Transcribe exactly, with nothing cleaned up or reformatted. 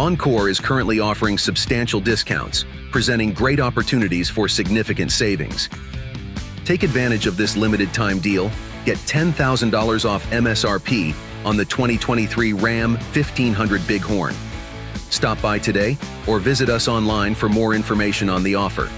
Encore is currently offering substantial discounts, presenting great opportunities for significant savings. Take advantage of this limited-time deal. Get ten thousand dollars off M S R P on the twenty twenty-three Ram fifteen hundred Bighorn. Stop by today or visit us online for more information on the offer.